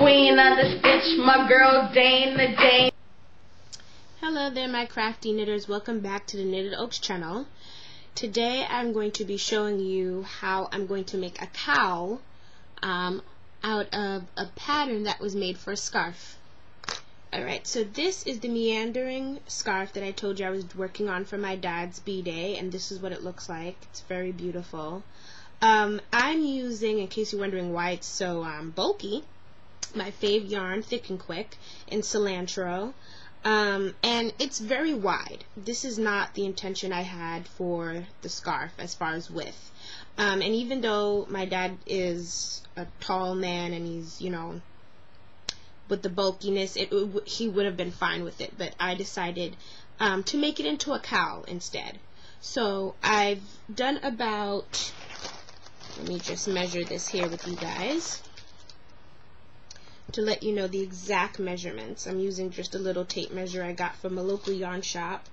queen of the stitch, my girl Dane the Dane. Hello there my crafty knitters, welcome back to the Knitted Oaks channel. Today I'm going to be showing you how I'm going to make a cowl out of a pattern that was made for a scarf. Alright, so this is the meandering scarf that I told you I was working on for my dad's b-day, and this is what it looks like. It's very beautiful. I'm using, in case you're wondering why it's so bulky, my fave yarn, Thick N Quick, in Cilantro, and it's very wide. This is not the intention I had for the scarf as far as width, and even though my dad is a tall man and he's, you know, with the bulkiness, he would have been fine with it, but I decided to make it into a cowl instead. So I've done about, let me just measure this here with you guys to let you know the exact measurements. I'm using just a little tape measure I got from a local yarn shop.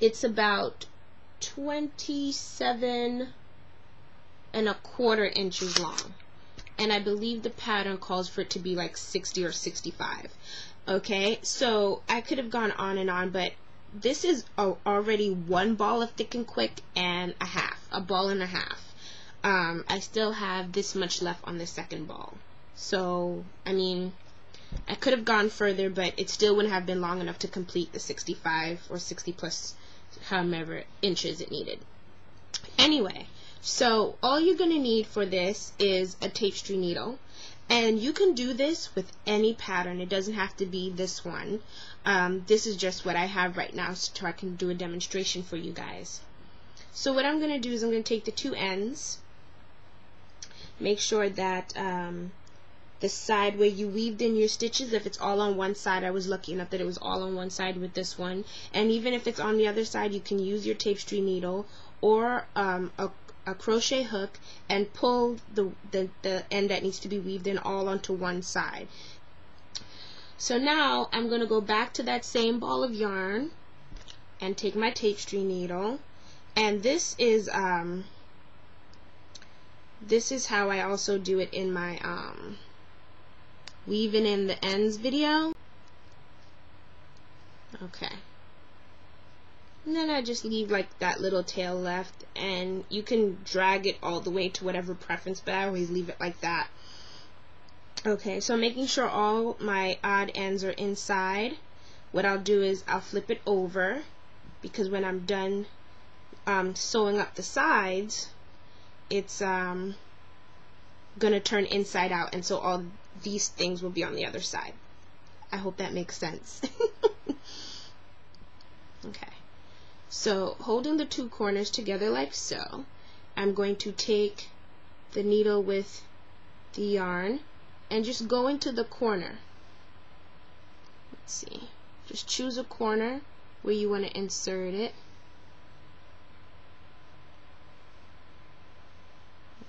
It's about 27¼ inches long, and I believe the pattern calls for it to be like 60 or 65. Okay, so I could have gone on and on, but this is already one ball of Thick N Quick and a half, a ball and a half. I still have this much left on the second ball. So, I mean, I could have gone further, but it still wouldn't have been long enough to complete the 65 or 60 plus however inches it needed. Anyway, so all you're going to need for this is a tapestry needle. And you can do this with any pattern. It doesn't have to be this one. This is just what I have right now so I can do a demonstration for you guys. So what I'm going to do is I'm going to take the two ends. Make sure that the side where you weaved in your stitches, if it's all on one side, I was lucky enough that it was all on one side with this one, and even if it's on the other side, you can use your tapestry needle or a crochet hook and pull the end that needs to be weaved in all onto one side. So now I'm going to go back to that same ball of yarn and take my tapestry needle, and this is how I also do it in my weaving in the ends video. Okay. And then I just leave like that little tail left, and you can drag it all the way to whatever preference, but I always leave it like that. Okay, so making sure all my odd ends are inside, what I'll do is I'll flip it over, because when I'm done sewing up the sides, it's gonna turn inside out, and so all these things will be on the other side. I hope that makes sense. Okay, so holding the two corners together like so, I'm going to take the needle with the yarn and just go into the corner. Let's see, just choose a corner where you want to insert it.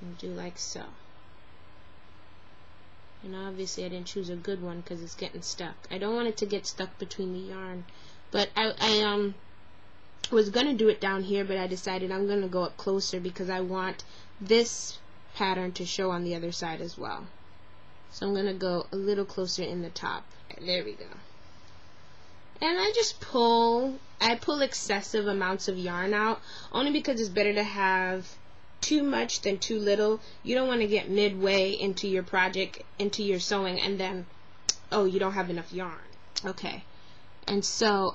And do like so. And obviously I didn't choose a good one because it's getting stuck. I don't want it to get stuck between the yarn, but I was going to do it down here, but I decided I'm going to go up closer because I want this pattern to show on the other side as well. So I'm going to go a little closer in the top. There we go. And I just pull, I pull excessive amounts of yarn out, only because it's better to have too much than too little. You don't want to get midway into your project, into your sewing, and then, oh, you don't have enough yarn. Okay, and so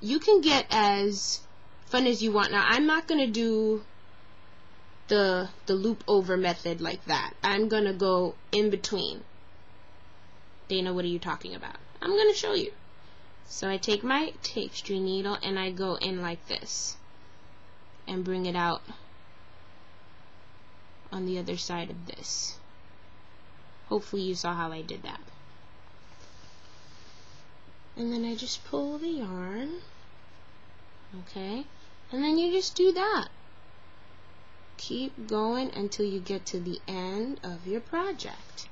you can get as fun as you want. Now I'm not going to do the loop over method like that. I'm going to go in between. Dana, what are you talking about? I'm going to show you. So I take my tapestry needle and I go in like this and bring it out on the other side of this. Hopefully you saw how I did that. And then I just pull the yarn. Okay, and then you just do that. Keep going until you get to the end of your project.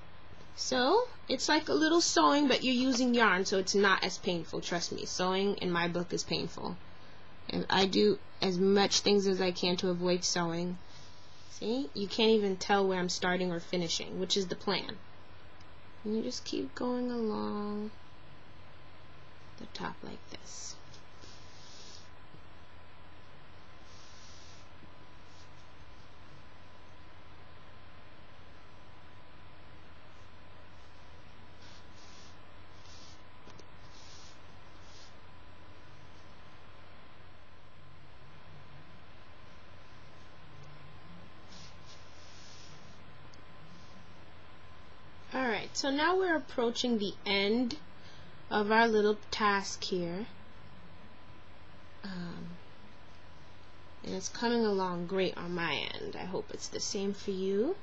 So it's like a little sewing, but you're using yarn, so it's not as painful. Trust me, sewing in my book is painful, and I do as much things as I can to avoid sewing. See, you can't even tell where I'm starting or finishing, which is the plan. And you just keep going along the top like this. So now we're approaching the end of our little task here, and it's coming along great on my end. I hope it's the same for you.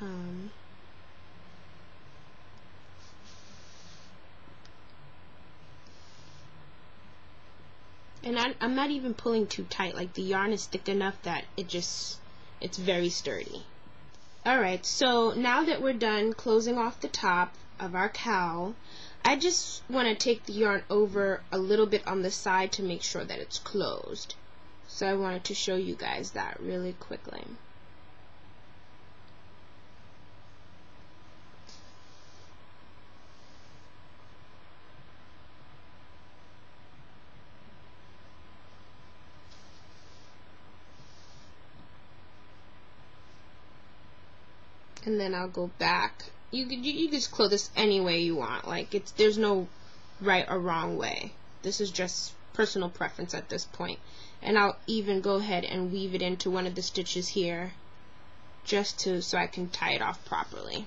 And I'm not even pulling too tight. Like, the yarn is thick enough that it's very sturdy. Alright, so now that we're done closing off the top of our cowl, I just want to take the yarn over a little bit on the side to make sure that it's closed. So I wanted to show you guys that really quickly. And then I'll go back. You just close this any way you want. Like, there's no right or wrong way. This is just personal preference at this point. And I'll even go ahead and weave it into one of the stitches here, just so I can tie it off properly.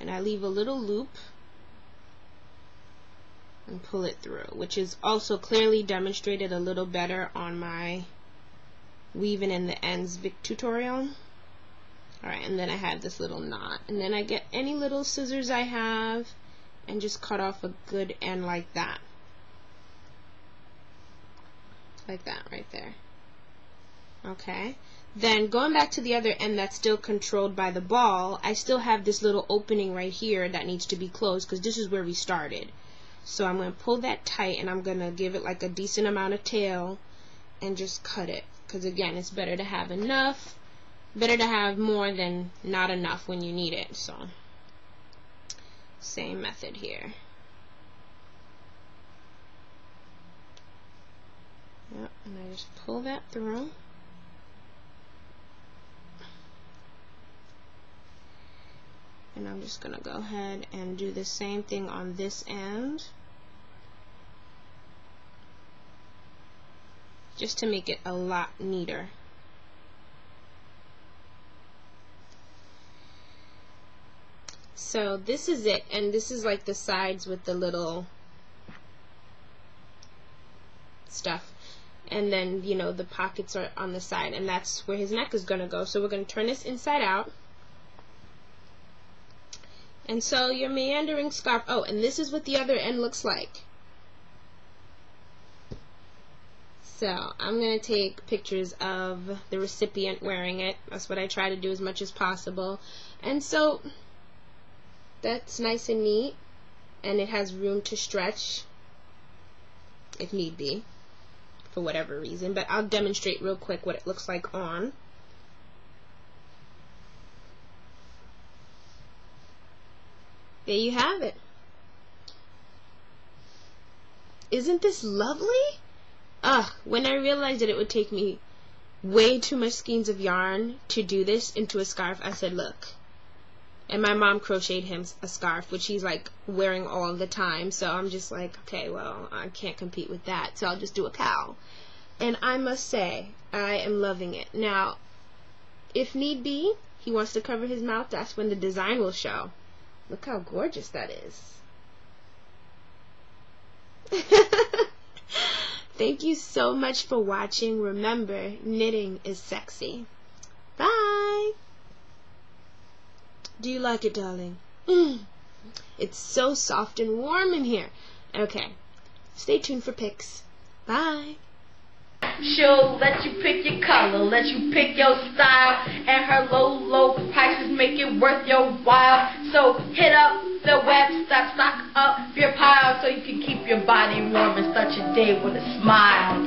And I leave a little loop and pull it through, which is also clearly demonstrated a little better on my weaving in the ends tutorial. Alright, and then I have this little knot, and then I get any little scissors I have and just cut off a good end like that. Like that right there. Okay. Then going back to the other end that's still controlled by the ball, I still have this little opening right here that needs to be closed because this is where we started. So I'm going to pull that tight, and I'm going to give it like a decent amount of tail and just cut it, because again, it's better to have enough. Better to have more than not enough when you need it. So, same method here. Yep, and I just pull that through. And I'm just going to go ahead and do the same thing on this end, just to make it a lot neater. So this is it, and this is like the sides with the little stuff, and then, you know, the pockets are on the side, and that's where his neck is going to go. So we're going to turn this inside out. And so your meandering scarf, oh, and this is what the other end looks like. So I'm going to take pictures of the recipient wearing it. That's what I try to do as much as possible. And so that's nice and neat, and it has room to stretch if need be for whatever reason, but I'll demonstrate real quick what it looks like on. There you have it. Isn't this lovely? Ugh, when I realized that it would take me way too much skeins of yarn to do this into a scarf, I said, look. And my mom crocheted him a scarf, which he's like wearing all the time. So I'm just like, okay, well, I can't compete with that. So I'll just do a cowl. And I must say, I am loving it. Now, if need be, he wants to cover his mouth. That's when the design will show. Look how gorgeous that is. Thank you so much for watching. Remember, knitting is sexy. Bye. Do you like it, darling? It's so soft and warm in here. Okay, stay tuned for pics. Bye. She'll let you pick your color, let you pick your style, and her low prices make it worth your while. So hit up the website, stock up your pile, so you can keep your body warm and start your day with a smile.